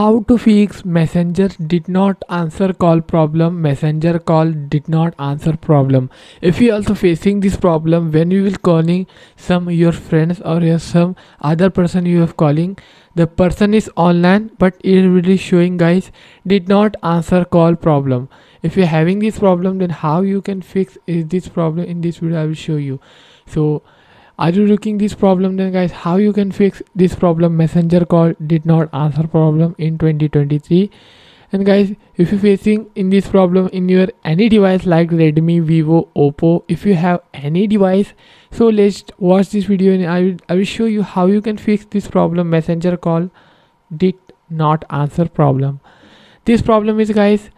How to fix Messenger did not answer call problem? Messenger call did not answer problem. If you also facing this problem when you will calling some your friends or your some other person you have calling, the person is online but it really showing guys did not answer call problem. If you're having this problem, then how you can fix is this problem in this video I will show you. So are you looking this problem, then guys how you can fix this problem Messenger call did not answer problem in 2023. And guys, if you're facing in this problem in your any device like Redmi, Vivo, Oppo, if you have any device, so let's watch this video and I will show you how you can fix this problem Messenger call did not answer problem. This problem is guys,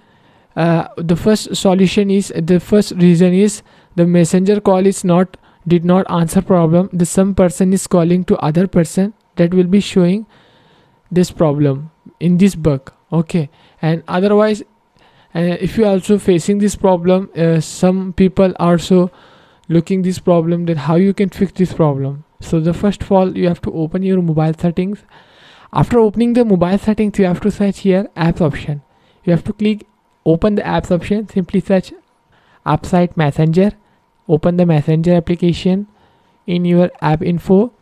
the first solution is, the first reason is the Messenger call is not did not answer problem. The some person is calling to other person, that will be showing this problem in this bug. Okay, and otherwise if you also facing this problem, some people also looking this problem, that how you can fix this problem. So the first of all you have to open your mobile settings. After opening the mobile settings, you have to search here apps option. You have to click open the apps option, simply search app site Messenger. Open the Messenger application in your app info.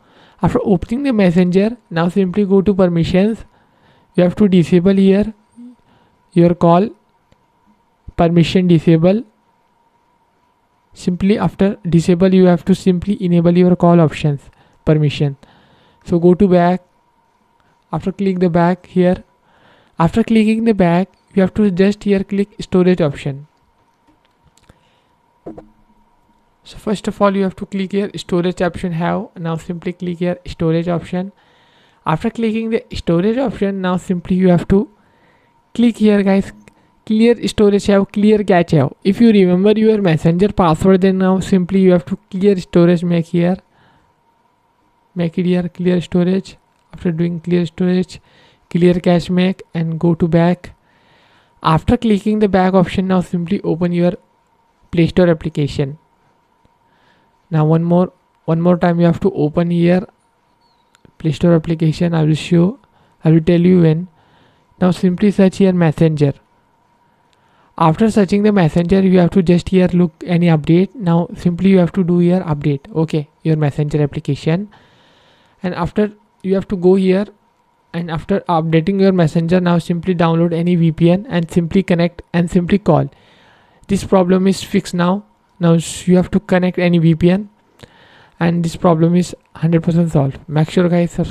After opening the Messenger, now simply go to permissions. You have to disable here your call permission, disable. Simply after disable you have to simply enable your call options permission. So go to back. After click the back here, after clicking the back you have to just here click storage option. So first of all you have to click here storage option have. Now simply click here storage option. After clicking the storage option, now simply you have to click here guys clear storage have, clear cache have. If you remember your Messenger password, then now simply you have to clear storage, make it here clear storage. After doing clear storage, clear cache make, and go to back. After clicking the back option, now simply open your Play Store application. Now one more time you have to open here Play Store application. I will tell you when. Now simply search here Messenger. After searching the Messenger, you have to just here look any update. Now simply you have to do here update, okay, your Messenger application. And after you have to go here, and after updating your Messenger, now simply download any VPN and simply connect and simply call. This problem is fixed now. Now you have to connect any VPN and this problem is 100% solved. Make sure guys subscribe.